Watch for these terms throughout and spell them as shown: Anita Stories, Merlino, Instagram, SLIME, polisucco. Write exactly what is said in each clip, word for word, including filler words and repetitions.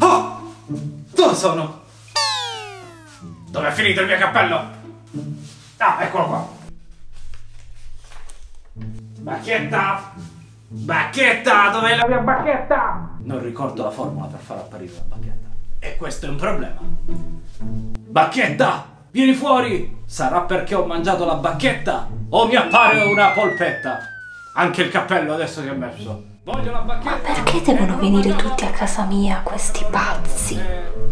Oh! Dove sono? Dove è finito il mio cappello? Ah, eccolo qua. Bacchetta! Bacchetta! Dov'è la mia bacchetta? Non ricordo la formula per far apparire la bacchetta. E questo è un problema. Bacchetta! Vieni fuori! Sarà perché ho mangiato la bacchetta o mi appare una polpetta? Anche il cappello adesso che è messo. Voglio la bacchetta! Ma perché devono venire tutti a casa mia questi pazzi?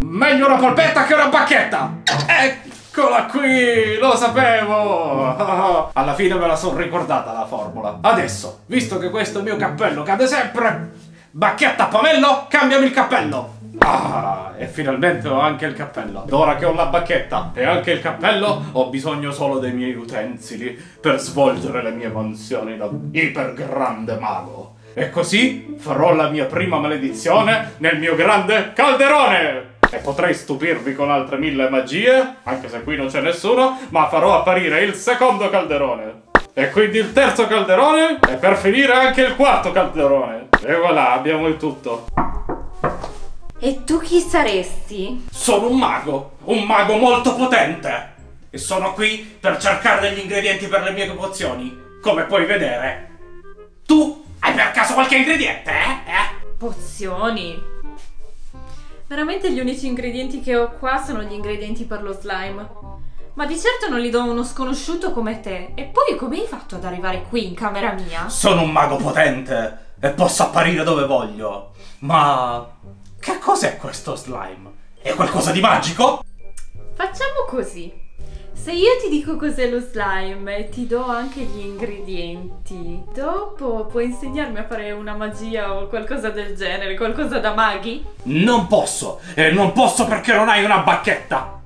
Meglio una polpetta che una bacchetta! Eccola qui! Lo sapevo! Alla fine me la sono ricordata la formula. Adesso, visto che questo mio cappello cade sempre, bacchetta a pomello, cambiami il cappello! Ah, e finalmente ho anche il cappello. Ora che ho la bacchetta e anche il cappello, ho bisogno solo dei miei utensili per svolgere le mie mansioni da ipergrande mago. E così farò la mia prima maledizione nel mio grande calderone! E potrei stupirvi con altre mille magie, anche se qui non c'è nessuno, ma farò apparire il secondo calderone. E quindi il terzo calderone, e per finire anche il quarto calderone. E voilà, abbiamo il tutto. E tu chi saresti? Sono un mago, un mago molto potente! E sono qui per cercare degli ingredienti per le mie pozioni, come puoi vedere. Tu hai per caso qualche ingrediente, eh? eh? Pozioni? Veramente gli unici ingredienti che ho qua sono gli ingredienti per lo slime. Ma di certo non li do a uno sconosciuto come te. E poi come hai fatto ad arrivare qui in camera mia? Sono un mago potente e posso apparire dove voglio, ma... che cos'è questo slime? È qualcosa di magico? Facciamo così. Se io ti dico cos'è lo slime e ti do anche gli ingredienti, dopo puoi insegnarmi a fare una magia o qualcosa del genere, qualcosa da maghi? Non posso! E non posso perché non hai una bacchetta!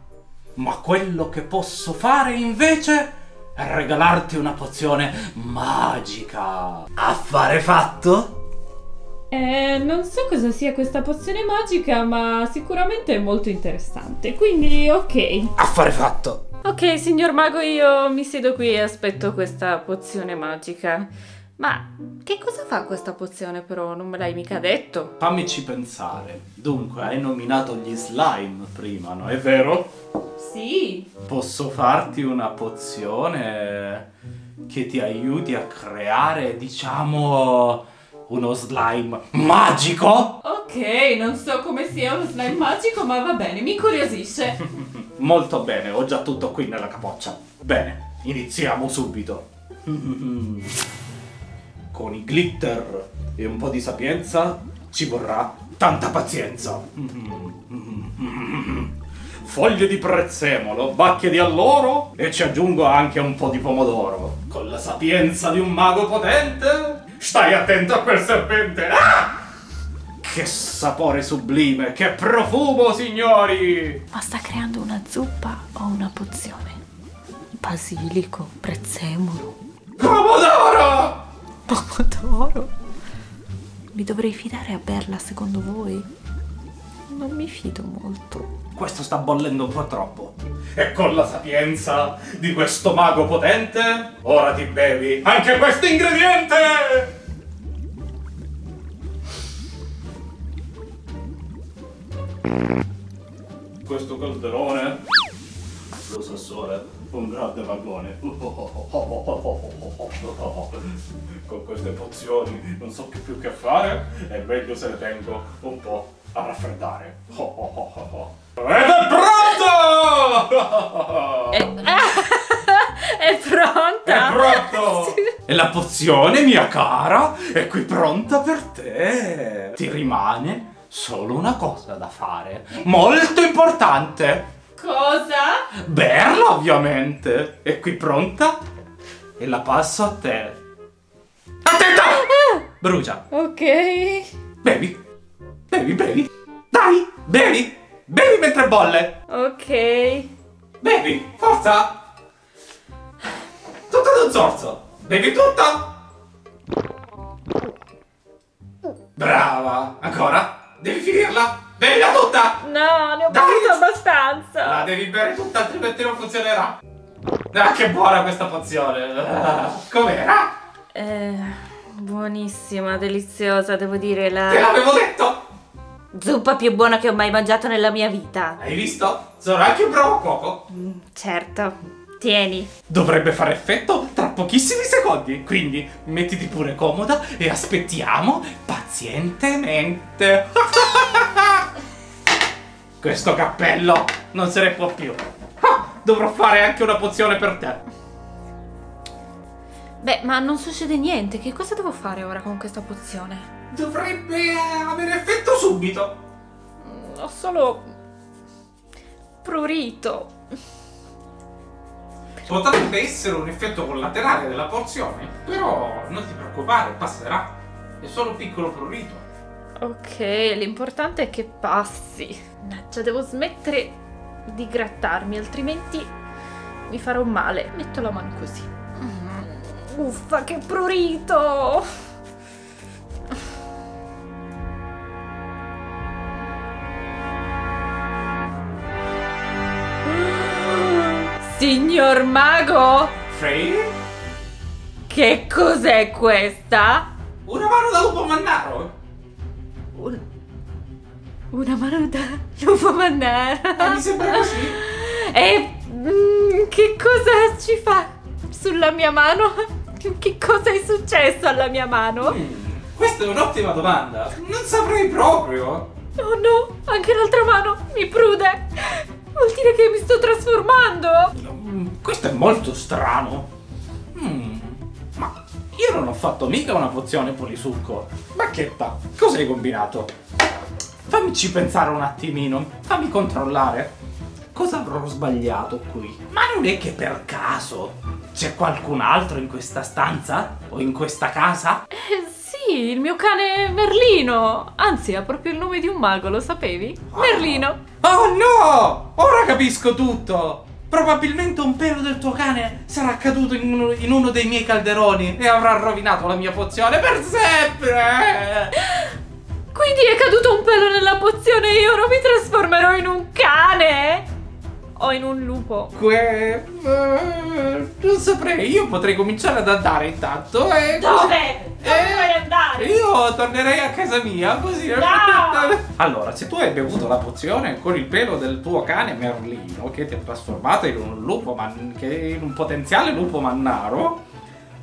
Ma quello che posso fare invece è regalarti una pozione magica! Affare fatto? Eh, non so cosa sia questa pozione magica, ma sicuramente è molto interessante, quindi ok. Affare fatto! Ok, signor mago, io mi siedo qui e aspetto questa pozione magica. Ma che cosa fa questa pozione però? Non me l'hai mica detto. Fammici pensare. Dunque, hai nominato gli slime prima, no? È vero? Sì. Posso farti una pozione che ti aiuti a creare, diciamo... uno slime magico? Ok, non so come sia uno slime magico, ma va bene, mi incuriosisce. Molto bene, ho già tutto qui nella capoccia. Bene, iniziamo subito. Con i glitter e un po' di sapienza ci vorrà tanta pazienza. Foglie di prezzemolo, bacche di alloro e ci aggiungo anche un po' di pomodoro. Con la sapienza di un mago potente... Stai attento a quel serpente! Ah! Che sapore sublime! Che profumo, signori! Ma sta creando una zuppa o una pozione? Basilico, prezzemolo... Pomodoro! Pomodoro? Mi dovrei fidare a berla, secondo voi? Non mi fido molto. Questo sta bollendo un po' troppo. E con la sapienza di questo mago potente, ora ti bevi anche questo ingrediente! Questo calderone, lo sassore, un grande vagone. Con queste pozioni non so più che fare, è meglio se le tengo un po' a raffreddare. Ho, ho, ho, ho. Ed è pronto! È, è pronta! È pronto! Sì. E la pozione, mia cara, è qui pronta per te. Ti rimane solo una cosa da fare, molto importante. Cosa? Berla, ovviamente. È qui pronta e la passo a te. Attenta! Ah. Brucia. Ok. Bevi. Bevi, bevi, dai, bevi, bevi mentre bolle. Ok. Bevi, forza. Tutto d'un sorso. Bevi tutto. Brava, ancora. Devi finirla. Bevila tutta. No, ne ho bevuto abbastanza. La devi bere tutta, altrimenti non funzionerà. Ah, che buona questa pozione. Com'era? Eh... Buonissima, deliziosa, devo dire la... Te l'avevo detto! Zuppa più buona che ho mai mangiato nella mia vita. Hai visto? Sono anche un bravo cuoco. Mm, certo, tieni. Dovrebbe fare effetto tra pochissimi secondi, quindi mettiti pure comoda e aspettiamo pazientemente. Questo cappello non se ne può più. Ah, dovrò fare anche una pozione per te. Beh, ma non succede niente, che cosa devo fare ora con questa pozione? Dovrebbe avere effetto subito. Ho solo... prurito. Potrebbe essere un effetto collaterale della pozione, però non ti preoccupare, passerà. È solo un piccolo prurito. Ok, l'importante è che passi. Mannaggia, devo smettere di grattarmi, altrimenti mi farò male. Metto la mano così. Uffa, che prurito! Signor Mago! Sì? Che cos'è questa? Una mano da lupo mannaro! Un... Una mano da lupo mannaro! Eh, mi sembra così! E... Mm, che cosa ci fa sulla mia mano? Che cosa è successo alla mia mano? Mm, questa è un'ottima domanda. Non saprei proprio. Oh no, anche l'altra mano mi prude. Vuol dire che mi sto trasformando. Mm, questo è molto strano. Mm, ma io non ho fatto mica una pozione polisucco. Bacchetta, cosa hai combinato? Fammici pensare un attimino. Fammi controllare. Cosa avrò sbagliato qui? Ma non è che per caso... c'è qualcun altro in questa stanza? O in questa casa? Eh, sì, il mio cane Merlino. Anzi, ha proprio il nome di un mago, lo sapevi? Oh. Merlino. Oh no! Ora capisco tutto! Probabilmente un pelo del tuo cane sarà caduto in uno, in uno dei miei calderoni e avrà rovinato la mia pozione per sempre! Quindi è caduto un pelo nella pozione e io non mi trasformerò in un cane? O in un lupo? Que... non saprei, io potrei cominciare ad andare intanto e... Dove? Dove eh... vuoi andare? Io tornerei a casa mia, così... No! Allora, se tu hai bevuto la pozione con il pelo del tuo cane Merlino, che ti ha trasformato in un lupo man... che in un potenziale lupo mannaro,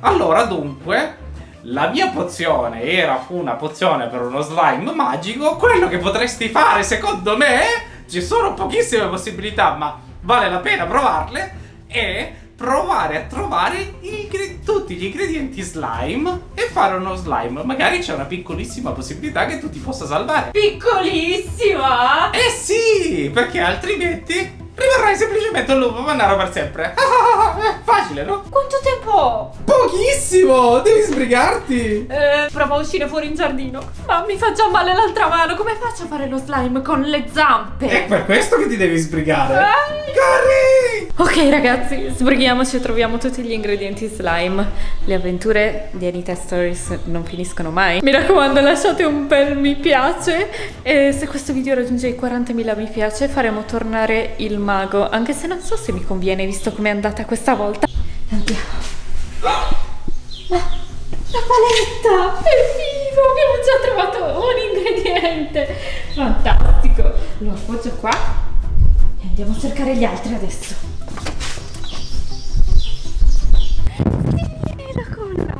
allora dunque... la mia pozione era una pozione per uno slime magico. Quello che potresti fare, secondo me... ci sono pochissime possibilità, ma... vale la pena provarle e provare a trovare gli tutti gli ingredienti slime e fare uno slime. Magari c'è una piccolissima possibilità che tu ti possa salvare. Piccolissima? Eh sì, perché altrimenti rimarrai semplicemente un lupo mannaro per sempre. Facile, no? Quanto tempo? Pochissimo, devi sbrigarti. Eh, provo a uscire fuori in giardino. Ma mi fa già male l'altra mano, come faccio a fare lo slime con le zampe? È per questo che ti devi sbrigare. Eh. Corri! Ok ragazzi, sbrighiamoci e troviamo tutti gli ingredienti slime. Le avventure di Anita Stories non finiscono mai. Mi raccomando, lasciate un bel mi piace e se questo video raggiunge i quarantamila mi piace faremo tornare il mago, anche se non so se mi conviene visto com'è andata questa volta. Andiamo. Ma la paletta! Perfino! Abbiamo già trovato un ingrediente! Fantastico! Lo appoggio qua. Andiamo a cercare gli altri adesso. Sì, la colla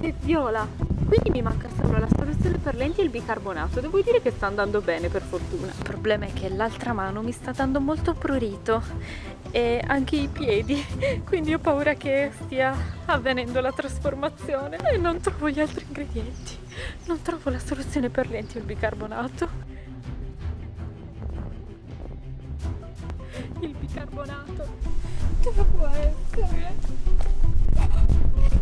è viola. Quindi mi manca solo la soluzione perlenti e il bicarbonato. Devo dire che sta andando bene, per fortuna. Il problema è che l'altra mano mi sta dando molto prurito. E anche i piedi. Quindi ho paura che stia avvenendo la trasformazione. E non trovo gli altri ingredienti. Non trovo la soluzione perlenti e il bicarbonato. Il bicarbonato dove può essere?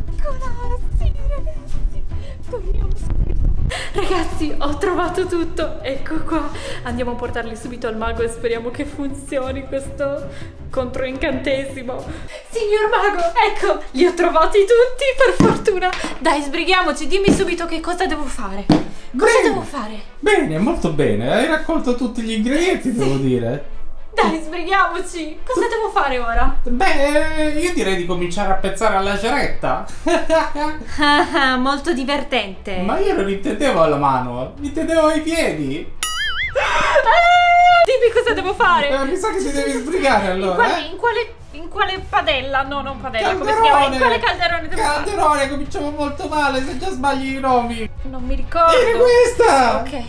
Eccola, sì ragazzi, torniamo subito. Ragazzi, ho trovato tutto, ecco qua. Andiamo a portarli subito al mago e speriamo che funzioni questo controincantesimo. Signor mago, ecco, li ho trovati tutti, per fortuna. Dai, sbrighiamoci, dimmi subito che cosa devo fare. Cosa bene. devo fare? Bene, molto bene, hai raccolto tutti gli ingredienti, sì. devo dire Dai, sbrighiamoci! Cosa devo fare ora? Beh, io direi di cominciare a pezzare alla ceretta. Ah, molto divertente. Ma io non intendevo alla mano, intendevo ai piedi. Ah, dimmi cosa devo fare. Eh, mi sa che ti devi sbrigare allora. In quale, eh? in quale, in quale padella? No, non padella, calderone. Come si chiama? In quale calderone devo fare? Calderone, cominciamo molto male, se già sbagli i nomi. Non mi ricordo. Era questa! Ok.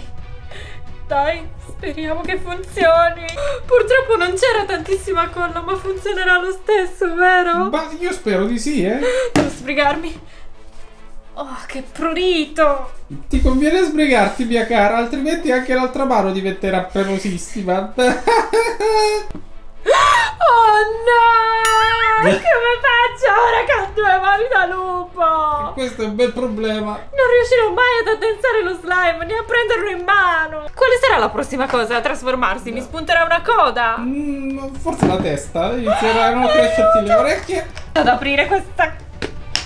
Dai, speriamo che funzioni. Purtroppo non c'era tantissima colla, ma funzionerà lo stesso, vero? Ma io spero di sì, eh. Devo sbrigarmi. Oh, che prurito. Ti conviene sbrigarti, mia cara, altrimenti anche l'altra mano diventerà penosissima. Oh no! Come faccio ora che ho due mani da lupo? Questo è un bel problema. Non riuscirò mai ad addensare lo slime, né a prenderlo in mano. Quale sarà la prossima cosa a trasformarsi? No. Mi spunterà una coda? Mm, forse la testa. Inizieranno a crescerti le orecchie. Ad aprire questa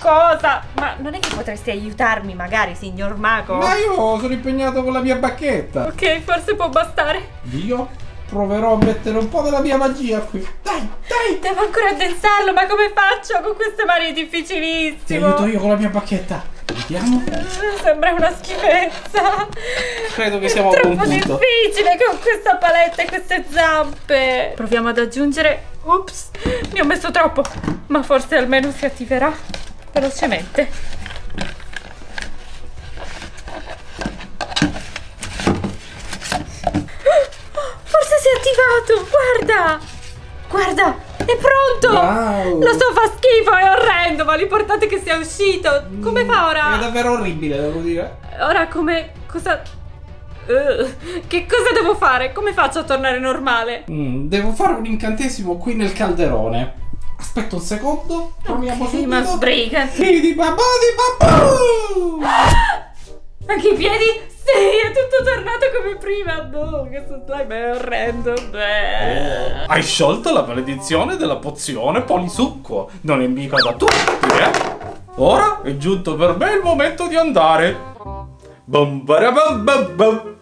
cosa. Ma non è che potresti aiutarmi magari, signor mago? Ma io sono impegnato con la mia bacchetta. Ok, forse può bastare. Dio? Proverò a mettere un po' della mia magia qui. Dai, dai! Devo ancora addensarlo, ma come faccio con queste mani? È difficilissimo. Ti aiuto io con la mia bacchetta. Vediamo. Sembra una schifezza. Credo che siamo a un punto. È troppo difficile con questa paletta e queste zampe. Proviamo ad aggiungere. Ups, ne ho messo troppo. Ma forse almeno si attiverà velocemente. Guarda, guarda, è pronto. Wow. Lo so, fa schifo, è orrendo, ma l'importante è che sia uscito. Come fa ora? È davvero orribile, devo dire. Ora come, cosa, uh, che cosa devo fare? Come faccio a tornare normale? Mm, devo fare un incantesimo qui nel calderone. Aspetta un secondo, proviamo okay, subito. Ma sbrigati. Anche i piedi? Sì, è tutto tornato come prima. Boh, questo slime è orrendo. Beh. Hai sciolto la maledizione della pozione polisucco. Non è mica da tutti, eh. Ora è giunto per me il momento di andare. Bum, barabam, bum, bum.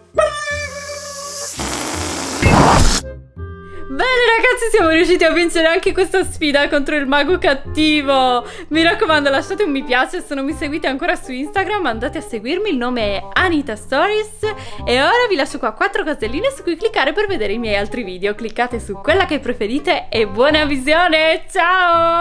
Bene ragazzi, siamo riusciti a vincere anche questa sfida contro il mago cattivo. Mi raccomando, lasciate un mi piace. Se non mi seguite ancora su Instagram, andate a seguirmi. Il nome è Anita Stories. E ora vi lascio qua quattro caselline su cui cliccare per vedere i miei altri video. Cliccate su quella che preferite e buona visione. Ciao!